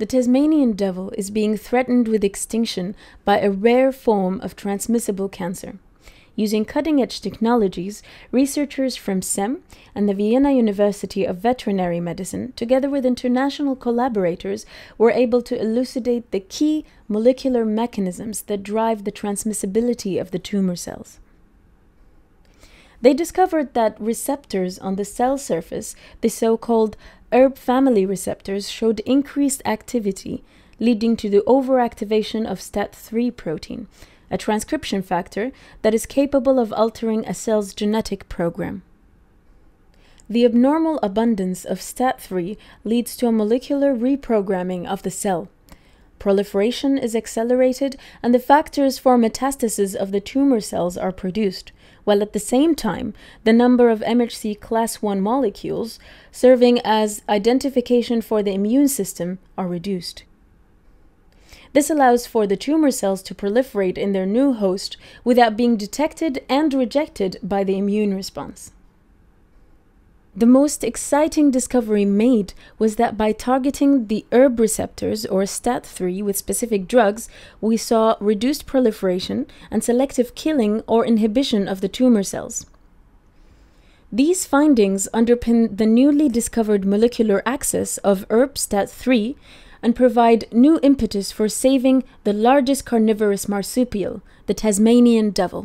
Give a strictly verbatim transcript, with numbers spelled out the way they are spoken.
The Tasmanian devil is being threatened with extinction by a rare form of transmissible cancer. Using cutting-edge technologies, researchers from S E M and the Vienna University of Veterinary Medicine, together with international collaborators, were able to elucidate the key molecular mechanisms that drive the transmissibility of the tumor cells. They discovered that receptors on the cell surface, the so-called E R B B family receptors, showed increased activity, leading to the overactivation of STAT three protein, a transcription factor that is capable of altering a cell's genetic program. The abnormal abundance of STAT three leads to a molecular reprogramming of the cell. Proliferation is accelerated and the factors for metastasis of the tumor cells are produced, while at the same time, the number of M H C class one molecules, serving as identification for the immune system, are reduced. This allows for the tumor cells to proliferate in their new host without being detected and rejected by the immune response. The most exciting discovery made was that by targeting the E R B B receptors or STAT three with specific drugs, we saw reduced proliferation and selective killing or inhibition of the tumor cells. These findings underpin the newly discovered molecular axis of E R B B STAT three and provide new impetus for saving the largest carnivorous marsupial, the Tasmanian devil.